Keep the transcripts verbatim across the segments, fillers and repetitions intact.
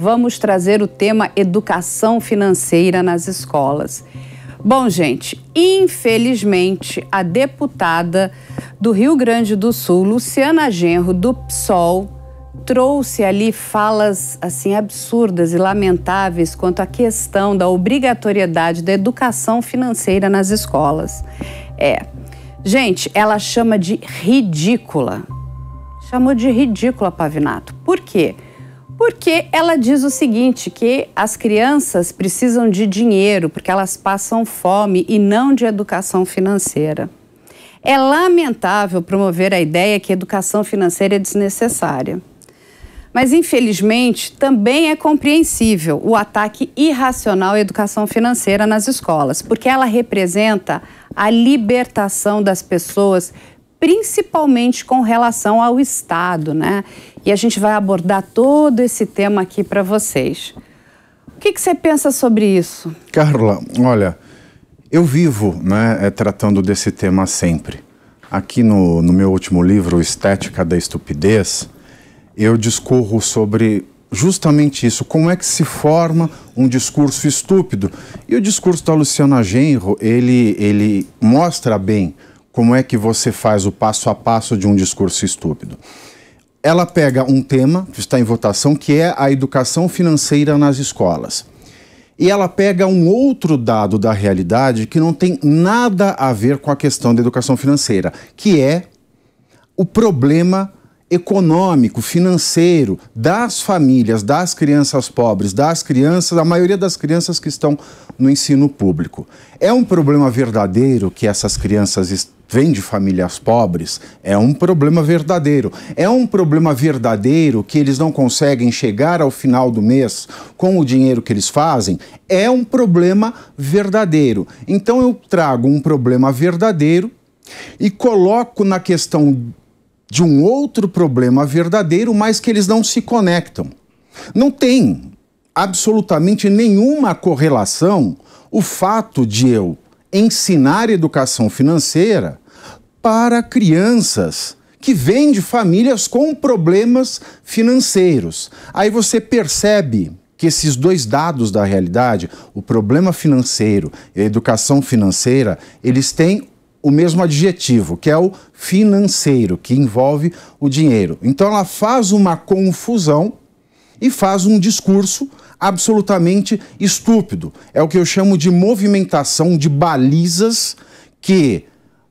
vamos trazer o tema educação financeira nas escolas. Bom, gente, infelizmente, a deputada do Rio Grande do Sul, Luciana Genro, do P SOL, trouxe ali falas assim absurdas e lamentáveis quanto à questão da obrigatoriedade da educação financeira nas escolas. É, gente, ela chama de ridícula. Chamou de ridícula, Pavinato. Por quê? Porque ela diz o seguinte, que as crianças precisam de dinheiro porque elas passam fome e não de educação financeira. É lamentável promover a ideia que a educação financeira é desnecessária. Mas, infelizmente, também é compreensível o ataque irracional à educação financeira nas escolas, porque ela representa a libertação das pessoas, principalmente com relação ao Estado, né? E a gente vai abordar todo esse tema aqui para vocês. O que que você pensa sobre isso? Carla, olha, eu vivo, né, tratando desse tema sempre. Aqui no, no meu último livro, Estética da Estupidez, eu discorro sobre justamente isso. Como é que se forma um discurso estúpido? E o discurso da Luciana Genro, ele, ele mostra bem como é que você faz o passo a passo de um discurso estúpido. Ela pega um tema que está em votação, que é a educação financeira nas escolas. E ela pega um outro dado da realidade que não tem nada a ver com a questão da educação financeira, que é o problema econômico, financeiro, das famílias, das crianças pobres, das crianças, a maioria das crianças que estão no ensino público. É um problema verdadeiro que essas crianças vêm de famílias pobres? É um problema verdadeiro. É um problema verdadeiro que eles não conseguem chegar ao final do mês com o dinheiro que eles fazem? É um problema verdadeiro. Então eu trago um problema verdadeiro e coloco na questão de um outro problema verdadeiro, mas que eles não se conectam. Não tem absolutamente nenhuma correlação o fato de eu ensinar educação financeira para crianças que vêm de famílias com problemas financeiros. Aí você percebe que esses dois dados da realidade, o problema financeiro e a educação financeira, eles têm o mesmo adjetivo, que é o financeiro, que envolve o dinheiro. Então ela faz uma confusão e faz um discurso absolutamente estúpido. É o que eu chamo de movimentação de balizas que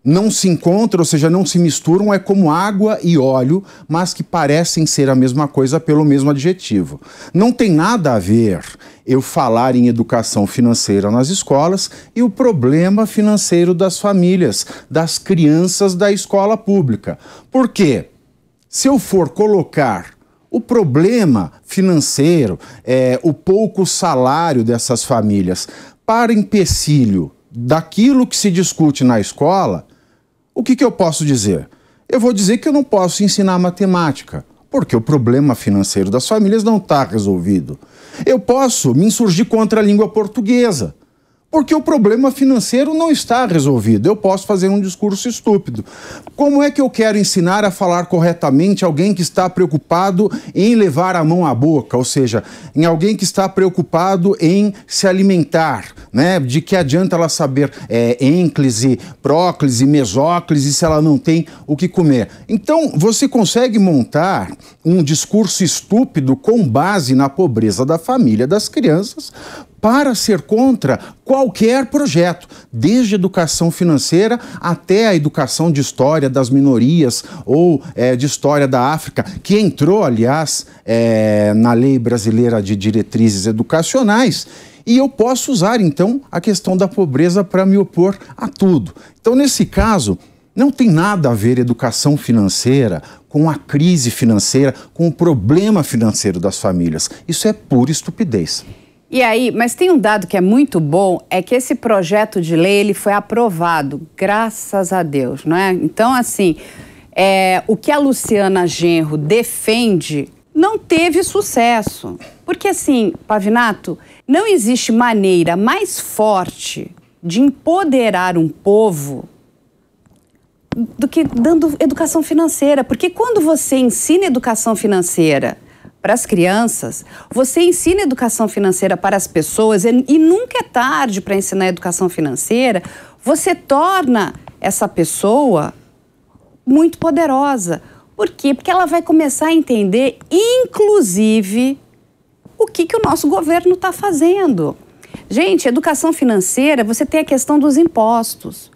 não se encontram, ou seja, não se misturam, é como água e óleo, mas que parecem ser a mesma coisa pelo mesmo adjetivo. Não tem nada a ver eu falar em educação financeira nas escolas e o problema financeiro das famílias, das crianças da escola pública. Porque se eu for colocar o problema financeiro, é, o pouco salário dessas famílias, para empecilho daquilo que se discute na escola, o que que eu posso dizer? Eu vou dizer que eu não posso ensinar matemática, porque o problema financeiro das famílias não está resolvido. Eu posso me insurgir contra a língua portuguesa, porque o problema financeiro não está resolvido. Eu posso fazer um discurso estúpido. Como é que eu quero ensinar a falar corretamente alguém que está preocupado em levar a mão à boca? Ou seja, em alguém que está preocupado em se alimentar, né? De que adianta ela saber é, ênclise, próclise, mesóclise, se ela não tem o que comer? Então, você consegue montar um discurso estúpido com base na pobreza da família das crianças, para ser contra qualquer projeto, desde educação financeira até a educação de história das minorias ou é, de história da África, que entrou, aliás, é, na Lei Brasileira de Diretrizes Educacionais. E eu posso usar, então, a questão da pobreza para me opor a tudo. Então, nesse caso, não tem nada a ver educação financeira com a crise financeira, com o problema financeiro das famílias. Isso é pura estupidez. E aí, mas tem um dado que é muito bom, é que esse projeto de lei, ele foi aprovado, graças a Deus, não é? Então, assim, é, o que a Luciana Genro defende não teve sucesso. Porque, assim, Pavinato, não existe maneira mais forte de empoderar um povo do que dando educação financeira. Porque quando você ensina educação financeira para as crianças, você ensina educação financeira para as pessoas e nunca é tarde para ensinar educação financeira, você torna essa pessoa muito poderosa. Por quê? Porque ela vai começar a entender, inclusive, o que, que o nosso governo está fazendo. Gente, educação financeira, você tem a questão dos impostos.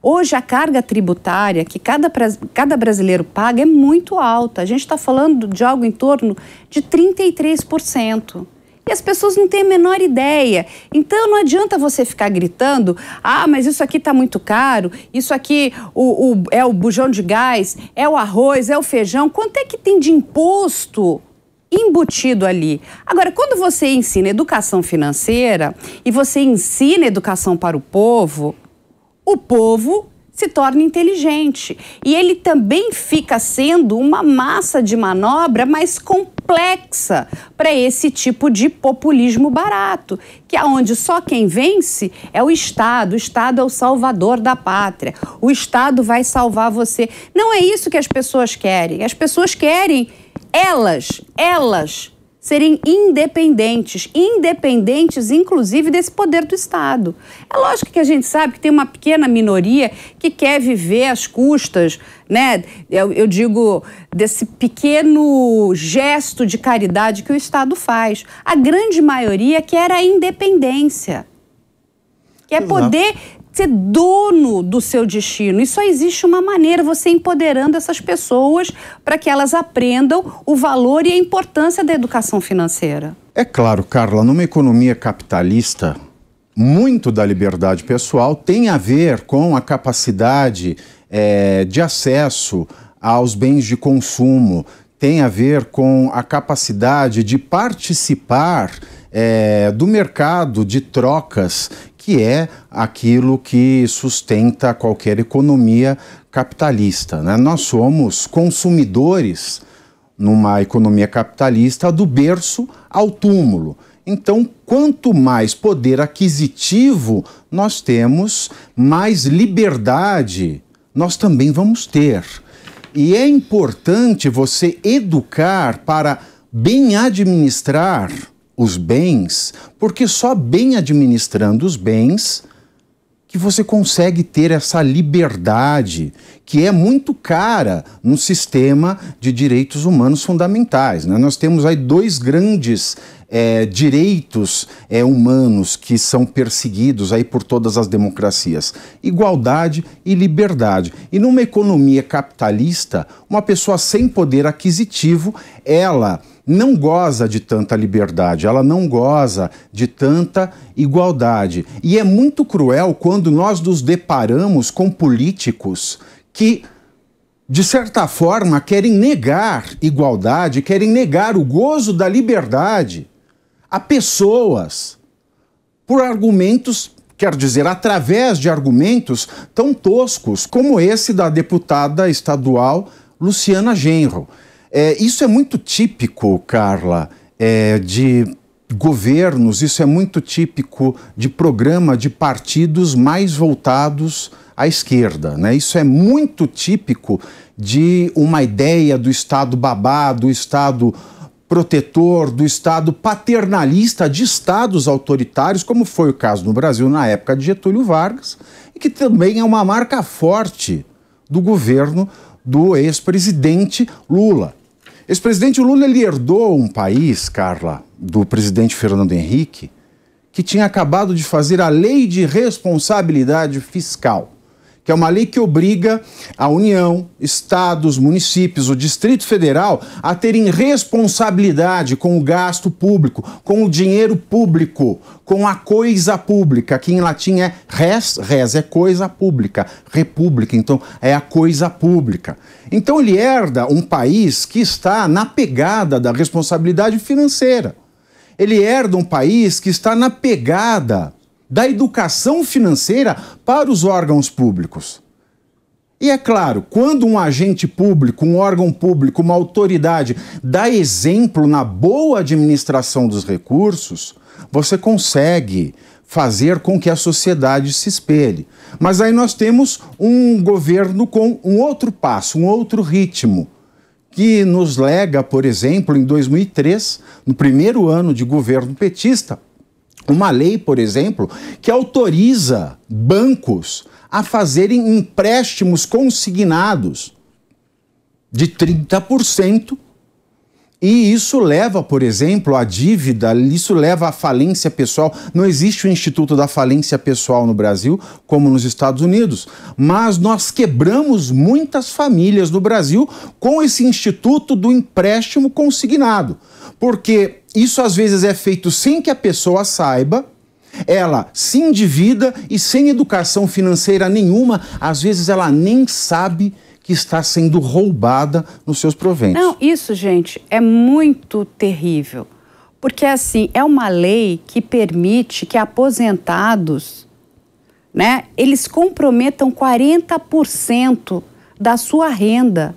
Hoje, a carga tributária que cada, cada brasileiro paga é muito alta. A gente está falando de algo em torno de trinta e três por cento. E as pessoas não têm a menor ideia. Então, não adianta você ficar gritando, ah, mas isso aqui está muito caro, isso aqui o, o, é o bujão de gás, é o arroz, é o feijão. Quanto é que tem de imposto embutido ali? Agora, quando você ensina educação financeira e você ensina educação para o povo, o povo se torna inteligente. E ele também fica sendo uma massa de manobra mais complexa para esse tipo de populismo barato, que é onde só quem vence é o Estado. O Estado é o salvador da pátria. O Estado vai salvar você. Não é isso que as pessoas querem. As pessoas querem elas, elas serem independentes, independentes inclusive desse poder do Estado. É lógico que a gente sabe que tem uma pequena minoria que quer viver às custas, né? Eu, eu digo, desse pequeno gesto de caridade que o Estado faz. A grande maioria quer a independência, quer poder ser dono do seu destino. E só existe uma maneira, você empoderando essas pessoas para que elas aprendam o valor e a importância da educação financeira. É claro, Carla, numa economia capitalista, muito da liberdade pessoal tem a ver com a capacidade é, de acesso aos bens de consumo, tem a ver com a capacidade de participar é, do mercado de trocas, que é aquilo que sustenta qualquer economia capitalista, né? Nós somos consumidores, numa economia capitalista, do berço ao túmulo. Então, quanto mais poder aquisitivo nós temos, mais liberdade nós também vamos ter. E é importante você educar para bem administrar os bens, porque só bem administrando os bens que você consegue ter essa liberdade que é muito cara no sistema de direitos humanos fundamentais, né? Nós temos aí dois grandes é, direitos é, humanos que são perseguidos aí por todas as democracias, igualdade e liberdade. E numa economia capitalista, uma pessoa sem poder aquisitivo, ela não goza de tanta liberdade, ela não goza de tanta igualdade. E é muito cruel quando nós nos deparamos com políticos que, de certa forma, querem negar igualdade, querem negar o gozo da liberdade a pessoas por argumentos, quer dizer, através de argumentos tão toscos como esse da deputada estadual Luciana Genro. É, isso é muito típico, Carla, é, de governos, isso é muito típico de programa de partidos mais voltados à esquerda, né? Isso é muito típico de uma ideia do Estado babá, do Estado protetor, do Estado paternalista, de Estados autoritários, como foi o caso no Brasil na época de Getúlio Vargas, e que também é uma marca forte do governo do ex-presidente Lula. Ex-presidente Lula, ele herdou um país, Carla, do presidente Fernando Henrique, que tinha acabado de fazer a Lei de Responsabilidade Fiscal, que é uma lei que obriga a União, estados, municípios, o Distrito Federal a terem responsabilidade com o gasto público, com o dinheiro público, com a coisa pública, que em latim é res, res é coisa pública, república, então é a coisa pública. Então ele herda um país que está na pegada da responsabilidade financeira. Ele herda um país que está na pegada da educação financeira para os órgãos públicos. E é claro, quando um agente público, um órgão público, uma autoridade dá exemplo na boa administração dos recursos, você consegue fazer com que a sociedade se espelhe. Mas aí nós temos um governo com um outro passo, um outro ritmo, que nos lega, por exemplo, em dois mil e três, no primeiro ano de governo petista, uma lei, por exemplo, que autoriza bancos a fazerem empréstimos consignados de trinta por cento, e isso leva, por exemplo, à dívida, isso leva à falência pessoal. Não existe o Instituto da Falência Pessoal no Brasil, como nos Estados Unidos, mas nós quebramos muitas famílias no Brasil com esse Instituto do Empréstimo Consignado, porque isso às vezes é feito sem que a pessoa saiba, ela se endivida e sem educação financeira nenhuma, às vezes ela nem sabe que está sendo roubada nos seus proventos. Não, isso, gente, é muito terrível. Porque, assim, é uma lei que permite que aposentados, né, eles comprometam quarenta por cento da sua renda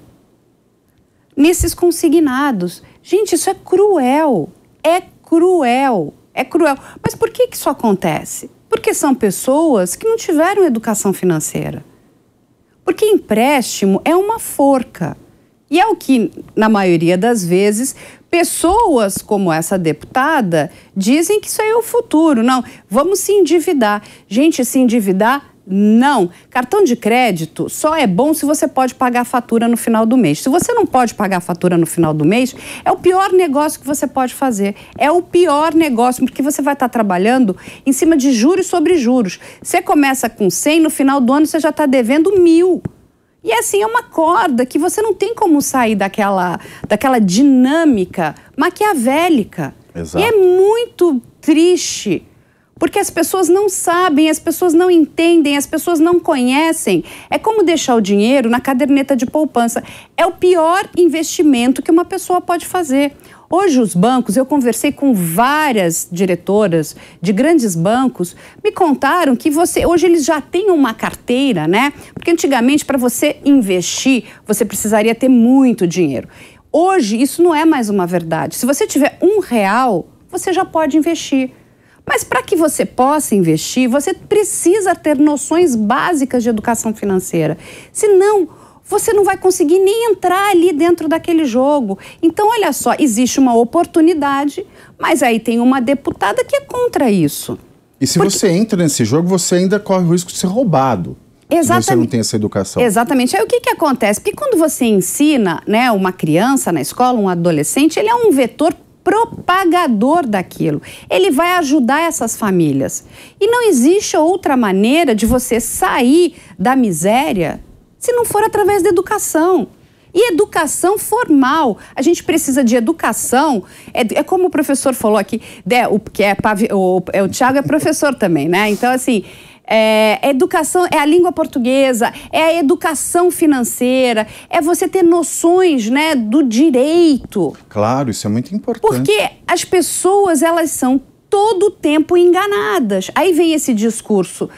nesses consignados. Gente, isso é cruel. É cruel. É cruel. Mas por que que isso acontece? Porque são pessoas que não tiveram educação financeira. Porque empréstimo é uma forca. E é o que, na maioria das vezes, pessoas como essa deputada dizem que isso aí é o futuro. Não, vamos se endividar. Gente, se endividar, não. Cartão de crédito só é bom se você pode pagar a fatura no final do mês. Se você não pode pagar a fatura no final do mês, é o pior negócio que você pode fazer. É o pior negócio, porque você vai estar trabalhando em cima de juros sobre juros. Você começa com cem, no final do ano você já está devendo mil. E assim, é uma corda que você não tem como sair daquela, daquela dinâmica maquiavélica. Exato. E é muito triste. Porque as pessoas não sabem, as pessoas não entendem, as pessoas não conhecem. É como deixar o dinheiro na caderneta de poupança. É o pior investimento que uma pessoa pode fazer. Hoje os bancos, eu conversei com várias diretoras de grandes bancos, me contaram que você, hoje eles já têm uma carteira, né? Porque antigamente para você investir, você precisaria ter muito dinheiro. Hoje isso não é mais uma verdade. Se você tiver um real, você já pode investir. Mas para que você possa investir, você precisa ter noções básicas de educação financeira. Senão, você não vai conseguir nem entrar ali dentro daquele jogo. Então, olha só, existe uma oportunidade, mas aí tem uma deputada que é contra isso. E se Porque... você entra nesse jogo, você ainda corre o risco de ser roubado. Exatamente. Você não tem essa educação. Exatamente. Aí o que que acontece? Porque quando você ensina, né, uma criança na escola, um adolescente, ele é um vetor propagador daquilo. Ele vai ajudar essas famílias. E não existe outra maneira de você sair da miséria se não for através da educação. E educação formal. A gente precisa de educação. É, é como o professor falou aqui, né, o, que é, o, é, o Thiago é professor também, né? Então, assim, é, a educação é a língua portuguesa, é a educação financeira, é você ter noções, né, do direito. Claro, isso é muito importante. Porque as pessoas, elas são todo o tempo enganadas. Aí vem esse discurso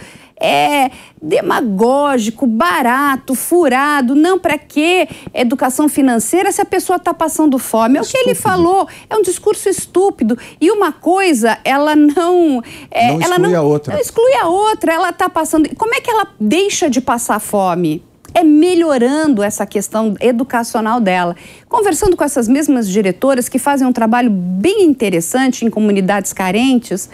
é demagógico, barato, furado. Não, para que educação financeira se a pessoa está passando fome? É o que ele falou, é um discurso estúpido. E uma coisa, ela não... É, não exclui ela não, a outra. Não exclui a outra, ela está passando... Como é que ela deixa de passar fome? É melhorando essa questão educacional dela. Conversando com essas mesmas diretoras que fazem um trabalho bem interessante em comunidades carentes,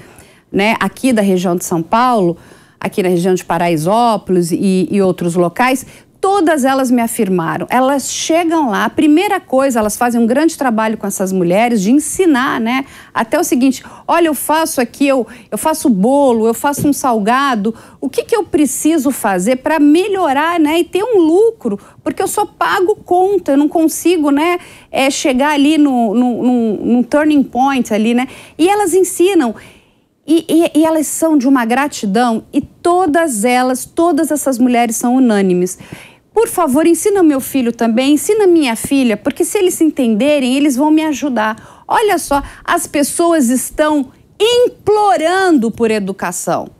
né, aqui da região de São Paulo... aqui na região de Paraisópolis e, e outros locais, todas elas me afirmaram. Elas chegam lá, a primeira coisa, elas fazem um grande trabalho com essas mulheres de ensinar, né? Até o seguinte, olha, eu faço aqui, eu, eu faço bolo, eu faço um salgado, o que que eu preciso fazer para melhorar, né? E ter um lucro, porque eu só pago conta, eu não consigo, né? É, chegar ali no, no, no, no turning point ali, né? E elas ensinam... E, e, e elas são de uma gratidão e todas elas, todas essas mulheres são unânimes. Por favor, ensina meu filho também, ensina minha filha, porque se eles se entenderem, eles vão me ajudar. Olha só, as pessoas estão implorando por educação.